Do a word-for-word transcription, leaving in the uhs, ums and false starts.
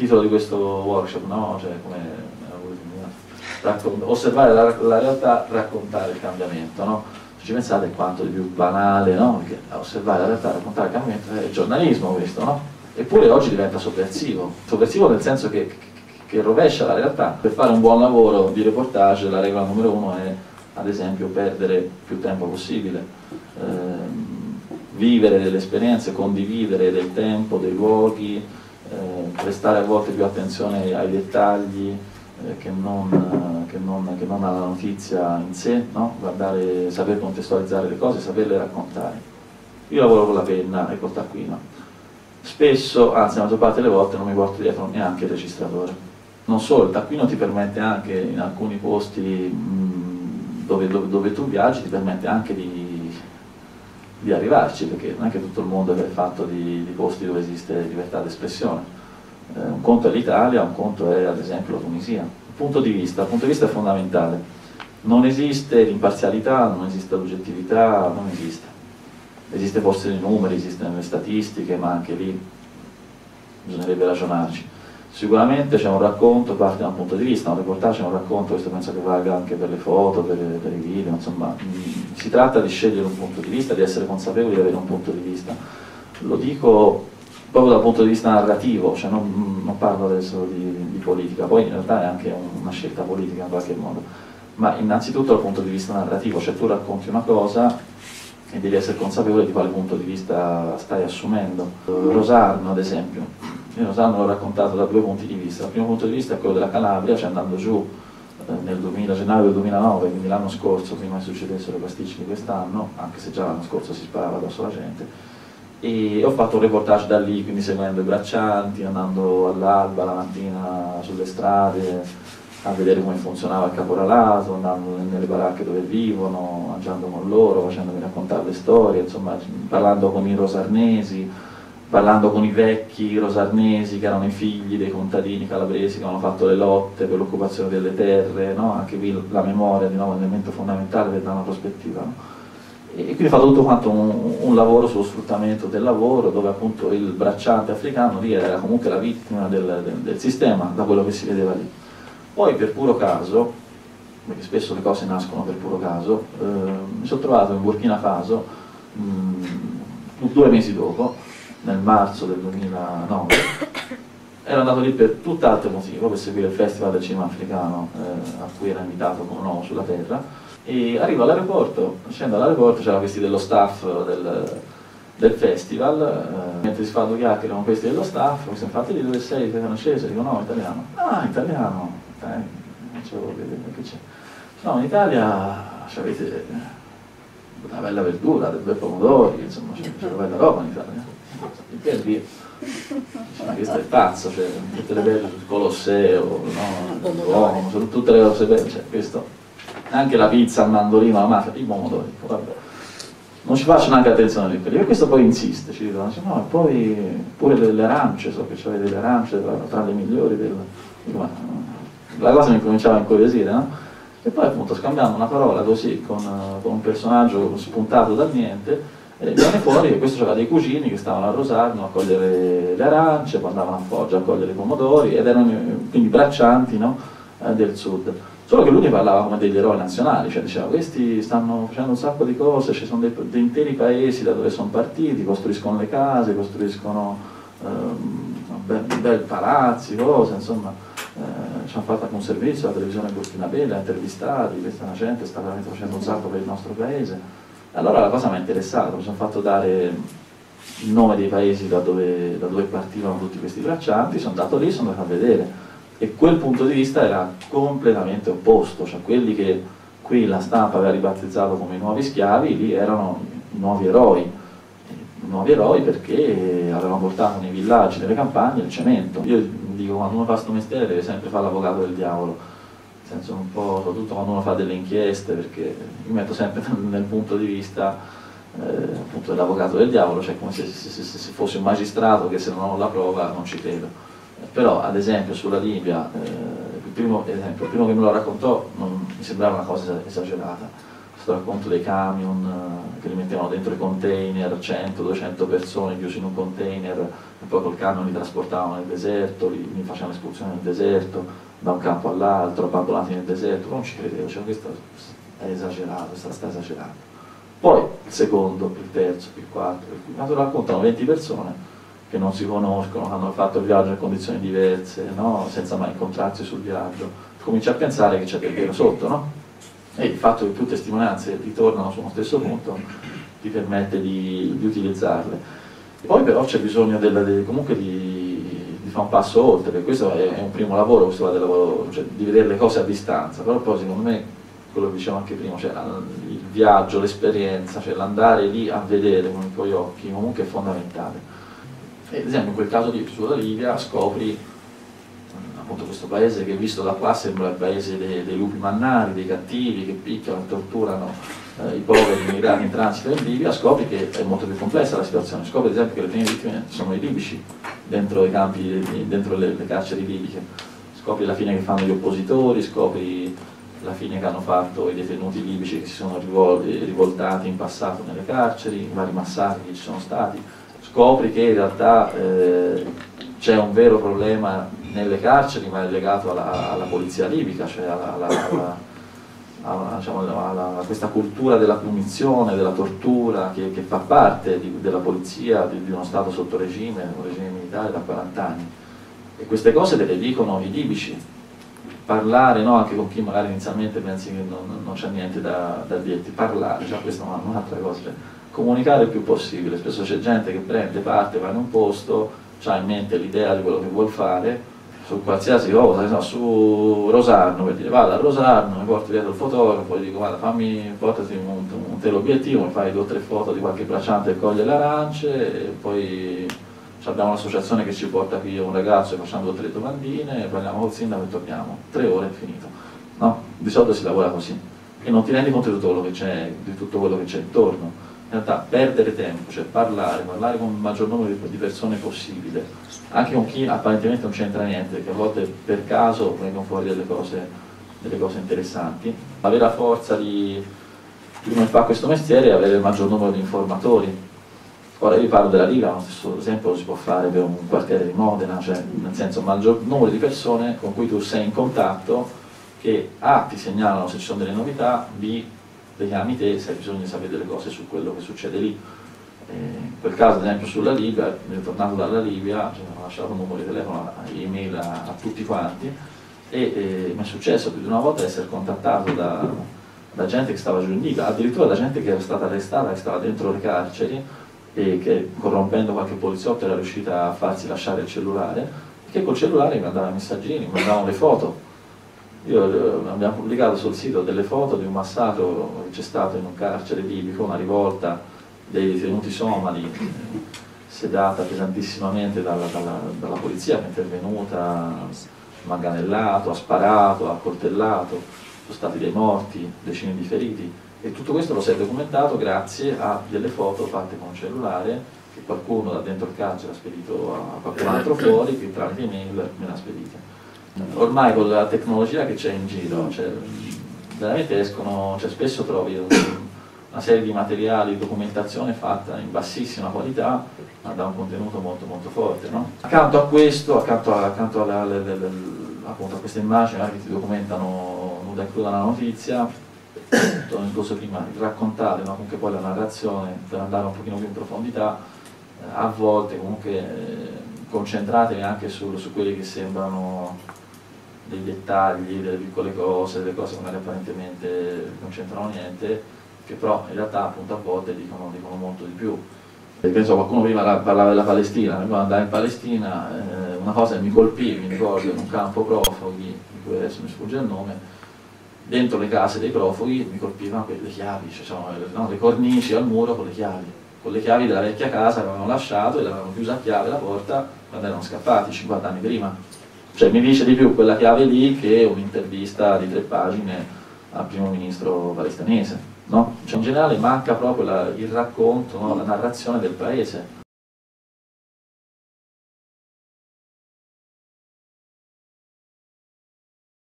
il titolo di questo workshop, no? Cioè, come osservare la, la realtà, raccontare il cambiamento, no? Se ci pensate è quanto di più banale, no? Perché osservare la realtà, raccontare il cambiamento è giornalismo questo, no? Eppure oggi diventa sovversivo, sovversivo nel senso che, che rovescia la realtà. Per fare un buon lavoro di reportage la regola numero uno è, ad esempio, perdere più tempo possibile, eh, vivere delle esperienze, condividere del tempo, dei luoghi, eh, prestare a volte più attenzione ai dettagli Che non, che, non, che non ha la notizia in sé, no? Guardare, saper contestualizzare le cose, saperle raccontare. Io lavoro con la penna e col taccuino. Spesso, anzi la maggior parte delle volte, non mi porto dietro neanche il registratore. Non solo, il taccuino ti permette anche, in alcuni posti mh, dove, dove, dove tu viaggi, ti permette anche di, di arrivarci, perché non è che tutto il mondo è fatto di, di posti dove esiste libertà d'espressione. Un conto è l'Italia, un conto è ad esempio la Tunisia. Il punto di vista, il punto di vista è fondamentale. Non esiste l'imparzialità, non esiste l'oggettività, non esiste. Esiste forse nei numeri, esistono le statistiche, ma anche lì bisognerebbe ragionarci. Sicuramente c'è un racconto, parte da un punto di vista, un reportage è un racconto, questo penso che valga anche per le foto, per, per i video, insomma. Si tratta di scegliere un punto di vista, di essere consapevoli di avere un punto di vista. Lo dico proprio dal punto di vista narrativo, cioè non, non parlo adesso di, di politica, poi in realtà è anche una scelta politica in qualche modo, ma innanzitutto dal punto di vista narrativo, cioè tu racconti una cosa e devi essere consapevole di quale punto di vista stai assumendo. Rosarno ad esempio, io Rosarno l'ho raccontato da due punti di vista. Il primo punto di vista è quello della Calabria, cioè andando giù nel duemila, gennaio del duemilanove, quindi l'anno scorso, prima che succedessero i pasticci di quest'anno, anche se già l'anno scorso si sparava addosso alla gente. E ho fatto un reportage da lì, quindi seguendo i braccianti, andando all'alba la mattina sulle strade a vedere come funzionava il caporalato, andando nelle baracche dove vivono, mangiando con loro, facendomi raccontare le storie, insomma parlando con i rosarnesi, parlando con i vecchi rosarnesi che erano i figli dei contadini calabresi che hanno fatto le lotte per l'occupazione delle terre, no? Anche qui la memoria di nuovo è un elemento fondamentale per dare una prospettiva, no? E quindi ho fatto tutto quanto un, un lavoro sullo sfruttamento del lavoro, dove appunto il bracciante africano lì era comunque la vittima del, del, del sistema, da quello che si vedeva lì. Poi per puro caso, perché spesso le cose nascono per puro caso, eh, mi sono trovato in Burkina Faso mh, due mesi dopo, nel marzo del duemilanove, ero andato lì per tutt'altro motivo, per seguire il festival del cinema africano eh, a cui era invitato come nuovo sulla terra. E arrivo all'aeroporto, scendo all'aeroporto, c'erano questi dello staff del, del festival, eh, mentre si fanno chiacchiere erano questi dello staff, mi sono fatti di dove sei, francese, dico no, italiano. Ah, italiano, dai, non ce lo vedo, che c'è? No, in Italia avete una bella verdura, dei bei pomodori, insomma, c'è una bella roba in Italia. Per dire, ma questo è pazzo, cioè, tutte le belle, il Colosseo, no? Il Duomo, sono tutte le cose belle, cioè, questo. Anche la pizza, il mandolino, la mafia, i pomodori, vabbè. Non ci faccio neanche attenzione di quelli. E questo poi insiste, ci dicono, no, e poi pure delle arance, so che avete le arance tra le migliori del... La cosa mi cominciava a incuriosire, no? E poi appunto scambiando una parola così con, con un personaggio spuntato dal niente, e viene fuori che questo aveva dei cugini che stavano a Rosarno a cogliere le arance, poi andavano a Foggia a cogliere i pomodori, ed erano quindi braccianti, no? eh, del sud. Solo che lui ne parlava come degli eroi nazionali, cioè diceva questi stanno facendo un sacco di cose, ci sono dei, dei interi paesi da dove sono partiti, costruiscono le case, costruiscono ehm, bei palazzi, cose, insomma, eh, ci hanno fatto anche un servizio alla televisione Burkina Bella, intervistati, questa gente sta veramente facendo un sacco per il nostro paese. Allora la cosa mi ha interessato, mi sono fatto dare il nome dei paesi da dove, da dove partivano tutti questi braccianti, sono andato lì, sono andato a vedere. E quel punto di vista era completamente opposto, cioè quelli che qui la stampa aveva ribattezzato come i nuovi schiavi, lì erano i nuovi eroi, i nuovi eroi perché avevano portato nei villaggi, nelle campagne, il cemento. Io dico, quando uno fa questo mestiere deve sempre fare l'avvocato del diavolo, nel senso un po', soprattutto quando uno fa delle inchieste, perché mi metto sempre nel punto di vista eh, appunto dell'avvocato del diavolo, cioè come se, se, se, se fossi un magistrato che se non ho la prova non ci credo. Però ad esempio sulla Libia, eh, il, primo, esempio, il primo che me lo raccontò non mi sembrava una cosa esagerata, questo racconto dei camion che li mettevano dentro i container, cento duecento persone chiusi in un container, e poi col camion li trasportavano nel deserto, li, li facevano escursioni nel deserto, da un campo all'altro, abbandonati nel deserto. Non ci credevo, cioè questo è esagerato, sta, sta esagerando. Poi il secondo, il terzo, il quarto, il quinto, te lo raccontano venti persone che non si conoscono, hanno fatto il viaggio in condizioni diverse, no? Senza mai incontrarsi sul viaggio. Cominci a pensare che c'è del vero sotto, no? E il fatto che più testimonianze ritornano su uno stesso punto ti permette di, di utilizzarle. Poi però c'è bisogno del, del, comunque di, di fare un passo oltre, perché questo è, è un primo lavoro, questo va del lavoro, cioè, di vedere le cose a distanza, però poi secondo me, quello che dicevo anche prima, cioè, il viaggio, l'esperienza, cioè, l'andare lì a vedere con i tuoi occhi comunque è fondamentale. E, ad esempio in quel caso di sulla Libia scopri appunto questo paese che visto da qua sembra il paese dei, dei lupi mannari, dei cattivi che picchiano e torturano eh, i poveri immigrati in transito in Libia, scopri che è molto più complessa la situazione, scopri ad esempio che le prime vittime sono i libici dentro i campi, dentro le, le carceri libiche, scopri la fine che fanno gli oppositori, scopri la fine che hanno fatto i detenuti libici che si sono rivolti, rivoltati in passato nelle carceri, i vari massacri che ci sono stati, scopri che in realtà eh, c'è un vero problema nelle carceri, ma è legato alla, alla polizia libica, cioè alla, alla, alla, alla, diciamo, alla, a questa cultura della punizione, della tortura che, che fa parte di, della polizia di, di uno Stato sotto regime, un regime militare da quaranta anni. E queste cose te le dicono i libici. Parlare, no, anche con chi magari inizialmente pensi che non, non c'è niente da, da dirti, parlare, già questa è un'altra cosa, cioè, comunicare il più possibile. Spesso c'è gente che prende parte, va in un posto, ha in mente l'idea di quello che vuol fare su qualsiasi cosa, no, su Rosarno, per dire vado a Rosarno, mi porto dietro il fotografo, gli dico guarda fammi, portati un, un telo obiettivo, mi fai due o tre foto di qualche bracciante che coglie le arance, e poi abbiamo un'associazione che ci porta qui un ragazzo e facciamo due o tre domandine, parliamo col sindaco e torniamo, tre ore è finito, no? Di solito si lavora così e non ti rendi conto di tutto quello che c'è, di tutto quello che c'è intorno. In realtà perdere tempo, cioè parlare, parlare con il maggior numero di persone possibile, anche con chi apparentemente non c'entra niente, che a volte per caso vengono fuori delle cose, delle cose interessanti. Avere la forza di, di come fa questo mestiere è avere il maggior numero di informatori. Ora io vi parlo della Libia, ma lo stesso esempio lo si può fare per un quartiere di Modena, cioè nel senso il maggior numero di persone con cui tu sei in contatto, che A ti segnalano se ci sono delle novità, B chiami te se hai bisogno di sapere delle cose su quello che succede lì. Eh, in quel caso ad esempio sulla Libia, ritornato dalla Libia, cioè, ho lasciato un numero di telefono, email a, a tutti quanti, e eh, mi è successo più di una volta di essere contattato da, da gente che stava giù in Libia, addirittura da gente che era stata arrestata, che stava dentro le carceri e che corrompendo qualche poliziotto era riuscita a farsi lasciare il cellulare, che col cellulare mi mandava messaggini, mi mandavano le foto. Io, abbiamo pubblicato sul sito delle foto di un massacro che c'è stato in un carcere libico, una rivolta dei detenuti somali sedata pesantissimamente dalla, dalla, dalla polizia che è intervenuta, ha manganellato, ha sparato, ha coltellato, sono stati dei morti, decine di feriti, e tutto questo lo si è documentato grazie a delle foto fatte con un cellulare che qualcuno da dentro il carcere ha spedito a qualcun altro fuori, che tramite email me l'ha spedita. Ormai con la tecnologia che c'è in giro, cioè, veramente escono, cioè, spesso trovi un, una serie di materiali, di documentazione fatta in bassissima qualità, ma da un contenuto molto molto forte, no? Accanto a questo, accanto, a, accanto alla, le, le, le, appunto a queste immagini che ti documentano nuda e cruda la notizia, appunto, nel corso prima di raccontare, no? Comunque poi la narrazione, per andare un pochino più in profondità, eh, a volte comunque eh, concentratevi anche su, su quelli che sembrano dei dettagli, delle piccole cose, delle cose che magari apparentemente non c'entrano niente, che però in realtà appunto a volte dicono, dicono molto di più. Perché so, qualcuno prima parlava della Palestina, quando andai in Palestina eh, una cosa che mi colpì, mi ricordo, in un campo profughi, di cui adesso mi sfugge il nome, dentro le case dei profughi mi colpivano le chiavi, cioè, cioè, no, le cornici al muro con le chiavi, con le chiavi della vecchia casa che avevano lasciato e l'avevano chiusa a chiave la porta quando erano scappati cinquanta anni prima. Cioè mi dice di più quella chiave lì che un'intervista di tre pagine al primo ministro palestinese, no? Cioè, in generale manca proprio la, il racconto, no? La narrazione del paese.